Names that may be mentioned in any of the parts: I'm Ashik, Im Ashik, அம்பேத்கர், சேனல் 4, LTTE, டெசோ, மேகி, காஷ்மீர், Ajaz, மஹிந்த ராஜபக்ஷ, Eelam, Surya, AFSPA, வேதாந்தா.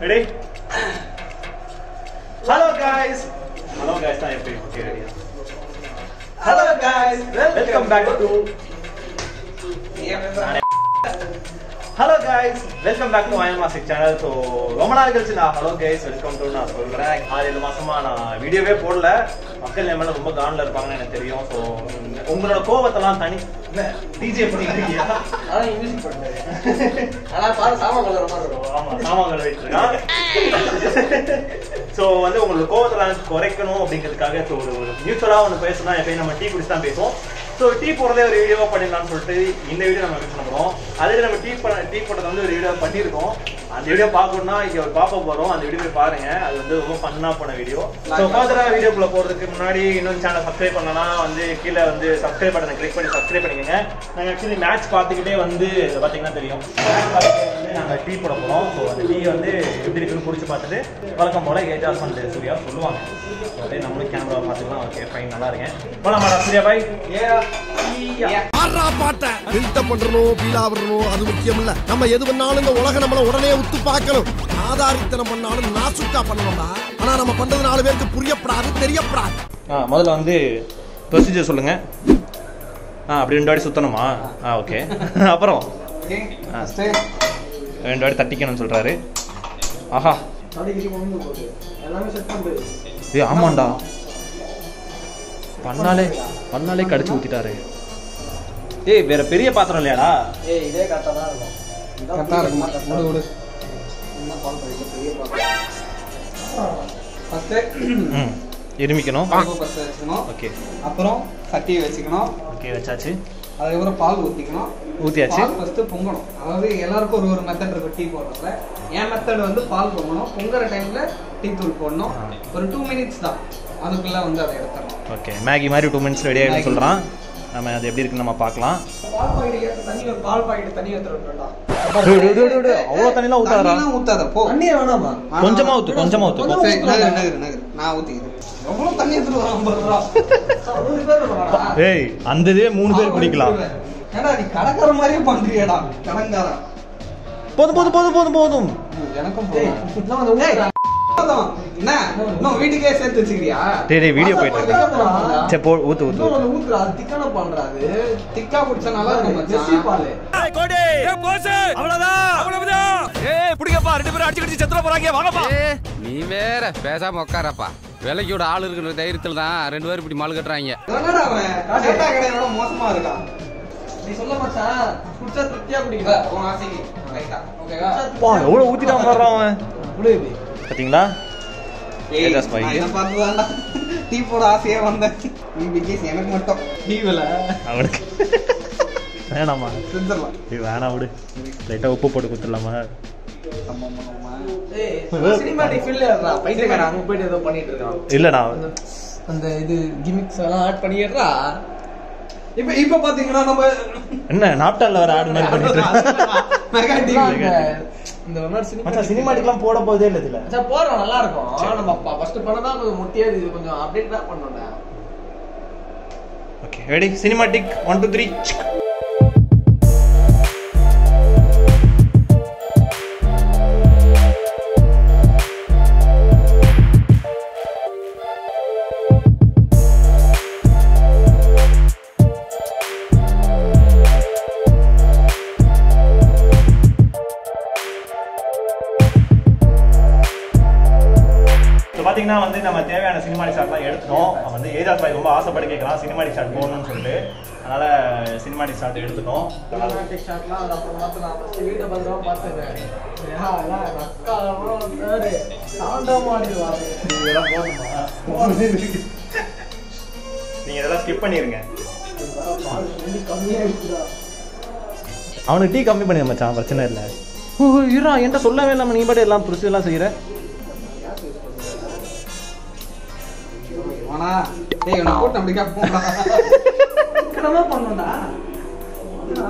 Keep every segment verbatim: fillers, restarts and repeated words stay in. Ready? Hello guys! Hello guys, now you're okay, ready? Hello guys! Welcome back to... Hello guys! Welcome back to I Im Ashik channel. So, hello guys, welcome to our program. Today, we are video. We are going to D J for So, I will correct you. So, tea for the video for the video. Other than tea for the video, Patiro, and video Pakuna, your Papa Boro, and the video Paranga, the Pana for a video. So, other video for the community, you know, channel subscribe on the killer and the subscribe and click for subscribing. I actually match particularly on the tea for the tea on the beautiful Purchapate. Welcome, Mola, get us on this. We are full one. Then I'm going to camera, okay, fine. Yeah. அறா பாட்ட build up பண்றணும் feel ஆவறணும் அது முக்கியம் இல்ல நம்ம எது பண்ணாலும் இந்த உலக நம்மள உடனே உத்து பார்க்கணும் ஆதாரித்தனம் பண்ணாலும் நாசுக்கா பண்ணணும்டா ஆனா நம்ம பண்றது நாலு பேருக்கு புரியப்படாது தெரியப்படாது ஆ முதல்ல வந்து ப்ரொசீஜர் சொல்லுங்க ஆ அப்படி ரெண்டு வாட்டி சுத்தணுமா ஆ ஓகே அப்புறம் ஸ்டே ரெண்டு வாட்டி தட்டிக்கணும் சொல்றாரு ஆஹா தட்டிக்கி போணும் போடு எல்லாமே செட் பண்ணு ஏய் ஆமாடா பண்ணாலே பண்ணாலே கடிச்சு ஊத்திட்டாரே ஏய் வேற பெரிய பாத்திரம் இல்லையாடா ஏய் இதே கரெக்ட்டா தான் இருக்கும் இதான் கரெக்ட்டா இருக்கு மூடு மூடு என்ன பால் பைக்க பெரிய பாத்திரம் ஃபர்ஸ்ட் எரிமிக்கணும் பால் ஃபர்ஸ்ட் வெச்சுக்கணும் ஓகே அப்புறம் சட்டி வெச்சுக்கணும் ஓகே வெச்சாச்சு அதுக்கு அப்புறம் பால் ஊத்திக்கணும் ஊத்தியாச்சு பால் ஃபர்ஸ்ட் பொங்கணும் அதாவது எல்லாருக்கும் ஒரு ஒரு மெத்தட் இருக்கு டீ போடுறதுல இந்த மெத்தட் வந்து பால் பொங்கணும் பொங்கற டைம்ல டீ தூள் போடணும் ஒரு two மினிட்ஸ் தான் அதுக்குள்ள வந்து அதை எடுத்துறோம் ஓகே மேகி மாதிரி two மினிட்ஸ் ரெடி ஆயிடுன்னு சொல்றான் நாம அது எப்படி இருக்குன்னு நம்ம பார்க்கலாம் பால் பாக்கெட் ஏத்த தண்ணிய பால் பாக்கெட் தண்ணிய ஏத்துறடா அவ்ளோ தண்ணில ஊத்தாதடா தண்ணி ஊத்தாத போ தண்ணி வேணாமா கொஞ்சமா ஊத்து கொஞ்சமா ஊத்து நகர நகர நகர நான் ஊத்திக்கிறேன் எவ்வளவு தண்ணி ஏத்துறடா ஐம்பது ரூபாய் மூணு பேர் வரடா ஏய் அந்ததே மூணு பேர் குடிக்கலாம் ஏடா நீ கடக்கற மாதிரியே பண்றியேடா கடங்கார போடு போடு போடு போடு போடு எனக்கும் போடு இதெல்லாம் வந்து என்ன நோ வீடியோக்கே சேர்த்து வச்சிக்கிறியா டேய் டேய் வீடியோ போயிட்டு இருக்கு சே போ ஊத்து ஊத்து ஊத்துடா திக்கான பால்றாது திக்கா குடிச்சா நல்லா இருக்கும் ஜெஸ்ஸி பால் ஏய் கோடி ஏய் போஸ் அவ்வளவுதான் அவ்வளவுதான் ஏய் புடிங்கப்பா ரெண்டு பேரும் அடிச்சி அடிச்சி செத்துற போறாங்க வாங்கப்பா ஏய் நீ வேற பேசாம உட்காரப்பா வேலைக்குட ஆளு இருக்குற தைரியத்துல தான் ரெண்டு பேரும் இப்படி மால் கட்டறாங்க என்னடா அவன் கட்டா கடையோட மோசமா இருக்கான் நீ சொல்ல மாட்டா குடிச்சா திருப்தியா குடிக்குடா உன் ஆசைக்கு ரைட்டா ஓகேவா பா எவ்வளவு ஊத்திட்டான் பாறா அவன் புளியே பாத்தீங்களா ஏய் ஜஸ்ட் பை நான் பாத்துடா டீ போட ஆசையா வந்தாச்சு நீ பிகேஸ் எனக்கு மட்டும் டீவல அவனுக்கு வேணாமா செஞ்சலாம் நீ வேணா விடு லைட்டா உப்பு போட்டு குத்துறலாமா அம்மாமா ஏய் சினிமாட்டிக் ஃபீல் ஏறா பைத்தியக்காரன் அங்க போய் ஏதோ பண்ணிட்டு இருக்கான் இல்லடா அந்த இது கிமிக்ஸ் எல்லாம் ஆட் பண்ணிடுறா இப்ப இப்ப பாத்தீங்கன்னா நம்ம என்ன நாப்டால்ல வர ஆட் மாதிரி பண்ணிட்டு இருக்கான் மெகா டீ இந்த ஒன்னர் சினிமாட்டிக் சினிமாட்டிக்லாம் போட போதே இல்ல இதுல அச்சா போறோம் நல்லா இருக்கும் நம்ம ஃபர்ஸ்ட் பண்ணதா கொஞ்சம் முட்டியாது இது கொஞ்சம் அப்டேட் தான் பண்ணனும்டா okay ready cinematic one two three பாத்தீங்கன்னா வந்து நம்ம தேவையான சினிமாட்டிக் ஷாட் எல்லாம் எடுத்துட்டோம் வந்து ஏஜாஸ் பாய் ரொம்ப ஆசைப்பட்டு கேட்கறான் சினிமாட்டிக் ஷாட் போடணும்னு சொல்லிட்டு அதனால சினிமாட்டிக் ஷாட் எடுத்துட்டோம் சினிமாட்டிக் ஷாட்லாம் அத அப்புறமா நான் ஃபர்ஸ்ட் வீடியோ பண்றவா பார்த்தேன் ஏஹால ரக்கா அப்புறம் சார் சாண்டா மாடிடுவாரு இதெல்லாம் போடுமா நீங்க இதெல்லாம் ஸ்கிப் பண்ணிருங்க அவனுக்கு டீ கம்மி பண்ணி மச்சான் பிரச்சனை இல்ல ஈரா என்ன சொல்லவே இல்ல நீ பாட்டு எல்லாம் புரிச்சு எல்லாம் செய்யற ஆனா டேய் நான் போட் நம்மளுக்கு அப்போடா சிக்கனமா பண்ணனும்டா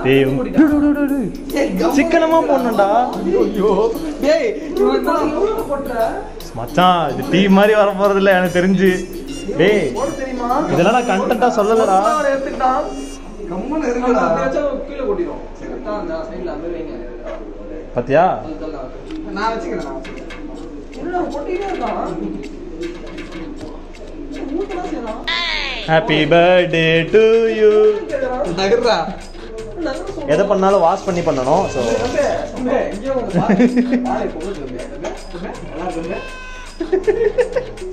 டேய் சிக்கனமா பண்ணனும்டா ஐயோ டேய் இவன் போட்ற மச்சான் இது டீ மாதிரி வர போறது இல்ல எனக்கு தெரிஞ்சு டேய் போட தெரியுமா இதெல்லாம் நான் கண்டென்ட்டா சொல்லலடா எடுத்துட்டான் கம்மன இருக்குடா அப்படியே கீழ கொட்டிரோம் கரெக்ட்டா அந்த சைடுல அப்படியே வைங்க பாத்தியா நான் வெச்சுக்கிறேன் Happy birthday to you. எதை பண்ணாலும் வாஷ் பண்ணி பண்ணனும். சோ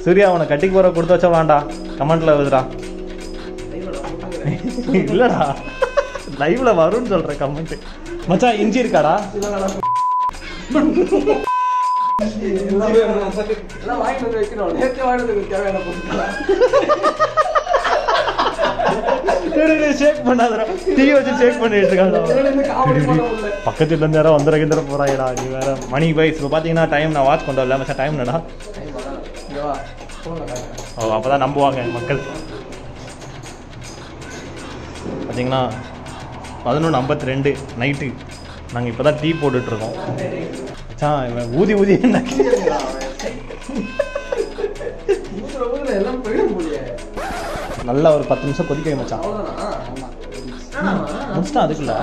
சூர்யா அவனை கட்டிக்கு போற கொடுத்து வச்சா வேண்டாம். கமெண்ட்ல எழுதுடா. இல்லடா. லைவ்ல வரும்னு சொல்ற கமெண்ட். மச்சான் இஞ்சி இருக்காடா? பக்கத்துல இருந்து யாரோ வந்துற கிட்ட போறாங்கடா. நீ வேற மணி பாய். இப்போ பாத்தீங்கன்னா டைம் நான் வாட்ச் பண்றேன். இல்ல மச்சான் டைம் என்னடா? ஓ அப்பதான் நம்புவாங்க மக்கள். பாத்தீங்கன்னா பதினொன்று ஐம்பத்தி ரெண்டு நைட்டு நாங்கள் இப்போ தான் டீ போட்டுட்ருக்கோம். ஆச்சா இவன் ஊதி ஊதி என்ன நல்லா ஒரு பத்து நிமிஷம் கொதிக்க மச்சான். முடிச்சிட்டான் அதுக்குள்ள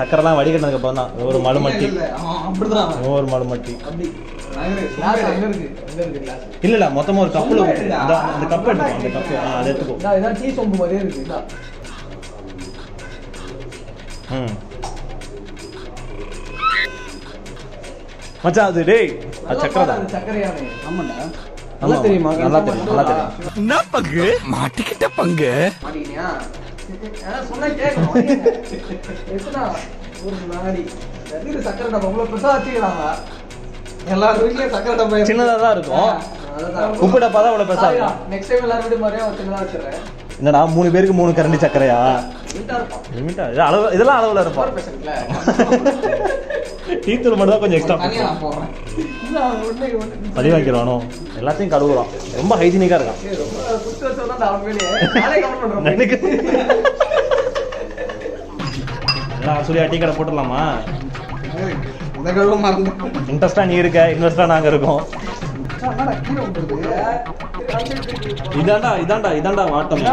சக்கரெல்லாம் வடிகட்டினதுக்கு அப்புறம் தான் ஒவ்வொரு மலுமட்டி ஒவ்வொரு மலுமட்டி இல்ல இல்ல மொத்தமா ஒரு கப்பு அந்த கப்பு எடுத்துக்கோ. அந்த கப்பு அதை எடுத்துக்கோ. ம் மச்சான் அது டேய் அது சக்கரை தான். சக்கரையானே ஆமாடா. நல்லா தெரியுமா? நல்லா தெரியும். நல்லா தெரியும். என்ன பங்கு மாட்டிக்கிட்ட பங்கு மாட்டிக்கிட்டியா? انا சொன்னா கேக்குறோம். எதுனா ஒரு நாடி ரெண்டு சக்கரை டப்பா உள்ள பெருசா வச்சிருக்காங்க. எல்லா வீட்லயும் சக்கரை டப்பா சின்னதா தான் இருக்கும். உப்பு டப்பா தான் உள்ள பெருசா இருக்கும். நெக்ஸ்ட் டைம் எல்லாரும் வீட்டு மாதிரியே வச்சிருந்தா வச்சிரேன். என்னடா மூணு பேருக்கு மூணு கரண்டி சக்கரையா? இதெல்லாம் அளவுல இருப்பான். டீத்தூள் மட்டும் தான் கொஞ்சம் எக்ஸ்ட்ரா பழி வாங்கிடுவானோ. எல்லாத்தையும் கழுவுறான். ரொம்ப ஹைஜீனிக்கா இருக்கான். சூர்யா டீ கடை போட்டுடலாமா? இன்ட்ரெஸ்டா நீ இருக்க, இன்ட்ரெஸ்டா நாங்க இருக்கோம். இதாண்டா இதாண்டா இதாண்டா வாட்டம்.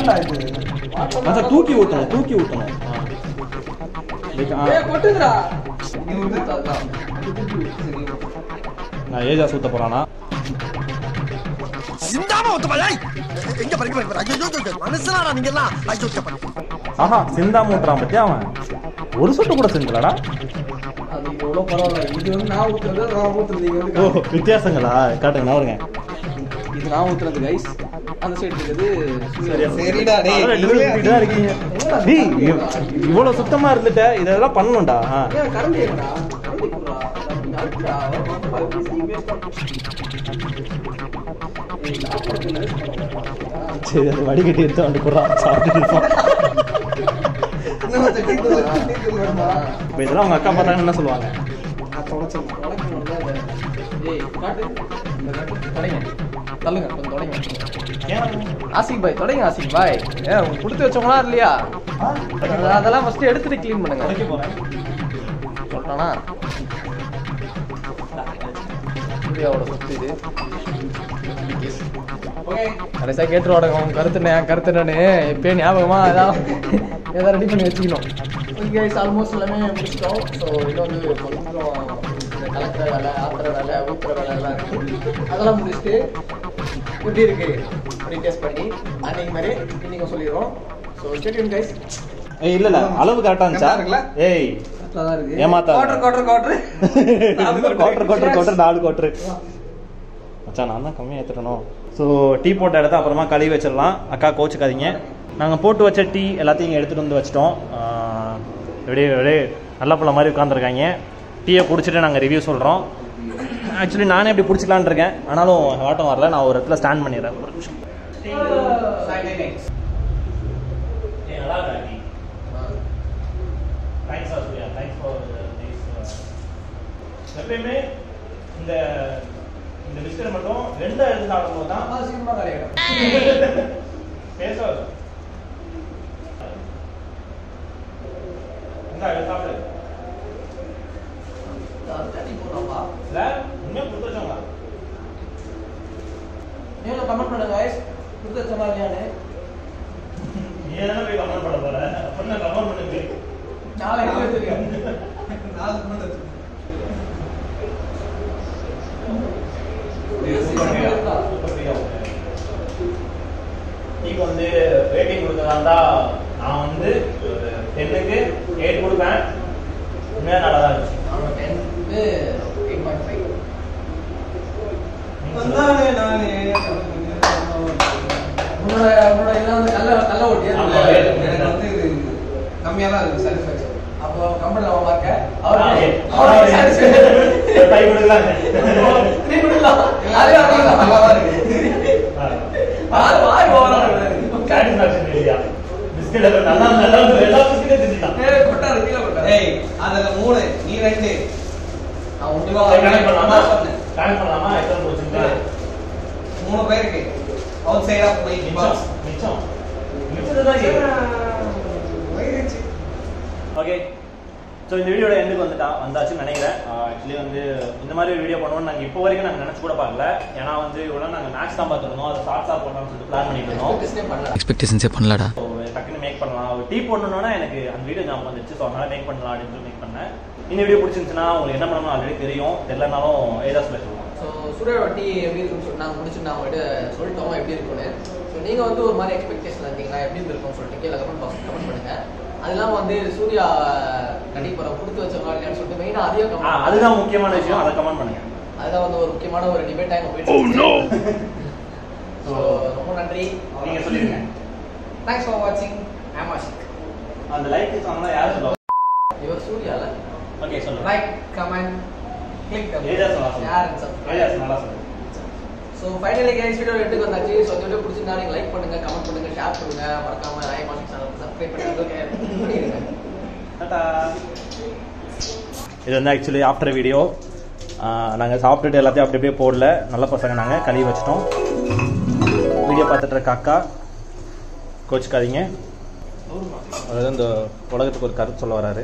அத தூக்கி ஊத்தணும் தூக்கி ஊத்தணும். ஏய் கொட்டுடா. நான் ஏஜா சுத்த போறானா? சிந்தாம ஊத்து பை. எங்க பறக்க பறக்க ஐயோ மனுஷனாடா நீங்கலாம். ஐயோ சப்பா. ஆஹா சிந்தாம ஊத்துறான் பத்தியா அவன். ஒரு சொட்டு கூட செஞ்சலடா. அது எவ்வளவு பரவாயில்லை. இது வந்து நான் ஊத்துறது நான் ஊத்துறது நீங்க வந்து ஓ வித்தியாசங்களா காட்டுங்க நான் வரேன். இது நான் ஊத்துறது गाइस. அந்த சைடு இருக்குது. சரிடா டேய் இதுல இருக்கீங்க. டேய் இவ்வளவு சுத்தமா இருந்துட்ட இதெல்லாம் பண்ணணும்டா. ஏய் கரண்ட் ஏங்கடா. கரண்ட் குறா. நாக்குடா. சரி அது வடிகட்டி எடுத்து வந்து குறா சாப்பிட்டுறோம். நம்ம தட்டி குறமா. இப்போ இதெல்லாம் உங்க அக்கா பார்த்தாங்க என்ன சொல்வாங்க? நான் தொலைச்சேன். ஏய் காட்டு. இந்த காட்டு தொலைங்க. தள்ளுங்க கொஞ்சம் தொடங்க. ஆசிக் பாய் தொடங்க. ஆசிக் பாய் ஏ உங்களுக்கு கொடுத்து வச்சோங்களா இல்லையா? அதெல்லாம் ஃபஸ்ட்டு எடுத்துட்டு க்ளீன் பண்ணுங்க. உடைக்க போகிறேன் சொல்லிட்டானா? இந்தியாவோட சொத்து இது. கடைசியாக கேட்டு வாடகை உங்க கருத்துண்ணே கருத்துண்ணே எப்பயும் ஞாபகமாக அதான் எதாவது ரெடி பண்ணி வச்சுக்கணும். ஓகே ஆல்மோஸ்ட் எல்லாமே முடிச்சிட்டோம். ஸோ இன்னும் வந்து கொஞ்சம் கலக்கிற வேலை ஆத்துற வேலை ஊத்துற வேலை எல்லாம் இருக்குது. அதெல்லாம் முடிச்சுட்டு எப்படி இருக்கு அப்படி டேஸ்ட் பண்ணி அன்னைக்கு மாதிரி இன்னைக்கு சொல்லிடுவோம். So stay tuned guys. ஏய் இல்ல இல்ல அளவு கரெக்டா இருந்துச்சா? ஏய் கரெக்டா தான் இருக்கு. ஏமாத்தா குவாட்டர் குவாட்டர் குவாட்டர் நாலு குவாட்டர் குவாட்டர் குவாட்டர் நாலு குவாட்டர் மச்சான். நான் தான் கம்மியா ஏத்துறனோ. ஸோ டீ போட்ட இடத்த அப்புறமா கழுவி வச்சிடலாம். அக்கா கோச்சுக்காதீங்க. நாங்கள் போட்டு வச்ச டீ எல்லாத்தையும் எடுத்துகிட்டு வந்து வச்சிட்டோம். இப்படியே இப்படியே நல்ல பிள்ளை மாதிரி உட்காந்துருக்காங்க. டீயை குடிச்சிட்டு நாங்கள் ரிவ்யூ சொல்கிறோம். ஆக்சுவலி நானே இப்படி பிடிச்சிக்கலான் இருக்கேன். ஆனாலும் வாட்டம் வரல. நான் ஒரு இடத்துல ஸ்டாண்ட் பண்ணிடுறேன். ஒரு நிமிஷம். எப்பயுமே இந்த இந்த பிஸ்கட் மட்டும் ரெண்டா எடுத்து சாப்பிடும்போது தான் சீக்கிரமாக கரையிடும். பேசாது சாப்பிடு. எக்ஸ்பெக்டேஷன்ஸே பண்ணலடா. டக்குன்னு மேக் பண்ணலாம், ஒரு டீ போடணுன்னா எனக்கு அந்த வீடியோ ஞாபகம் வந்துச்சு. ஸோ அதனால் மேக் பண்ணலாம் அப்படின்னு சொல்லி மேக் பண்ணேன். இந்த வீடியோ பிடிச்சிருந்துச்சுன்னா உங்களுக்கு என்ன பண்ணணும் ஆல்ரெடி தெரியும், தெரிலனாலும் ஏதாவது சொல்ல சொல்லுவோம். ஸோ சூர்யாவோட டீ எப்படி இருக்குன்னு நாங்கள் முடிச்சுட்டு நான் அவங்கள்ட்ட சொல்லிட்டோம் எப்படி இருக்குன்னு. ஸோ நீங்கள் வந்து ஒரு மாதிரி எக்ஸ்பெக்டேஷன் இருக்கீங்களா, எப்படி இருக்குன்னு சொல்லிட்டு கீழே கமெண்ட் பாக்ஸ் கமெண்ட் பண்ணுங்கள். அது இல்லாமல் வந்து சூர்யா கண்டிப்பாக கொடுத்து வச்சவங்களா இல்லைன்னு சொல்லிட்டு மெயினாக அதிகம் அதுதான் முக்கியமான விஷயம், அதை கமெண்ட் பண்ணுங்கள். அதுதான் வந்து ஒரு முக்கியமான ஒரு டிபேட் டைம் போயிட்டு. So, ரொம்ப நன்றி. நீங்க சொல்லிருங்க. Thanks for watching. I'm Ashik. அந்த லைக் பண்ணா யார சொல்லுவா? இவர் சூர்யால. ஓகே சொல்லுங்க. லைக், கமெண்ட், கிளிக் பண்ணுங்க. ஏதா சொல்லுங்க. யார சொல்லுங்க? ஏதா நல்லா சொல்லுங்க. So finally guys, video எடுத்துக்கு வந்தாச்சு. So video பிடிச்சிருந்தா நீங்க லைக் பண்ணுங்க, கமெண்ட் பண்ணுங்க, ஷேர் பண்ணுங்க. மறக்காம I'm Ashik channel சப்ஸ்கிரைப் பண்ணிடுங்க. டாடா. இது வந்து एक्चुअली after video நாங்க சாப்பிட்டுட்டு எல்லாத்தையும் அப்படி அப்படியே போடல. நல்ல பசங்க நாங்க கழுவி வச்சிட்டோம். வீடியோ பார்த்துட்டு இருக்க அக்கா கோச்சுக்காதீங்க. அதாவது இந்த உலகத்துக்கு ஒரு கருத்து சொல்ல வராரு.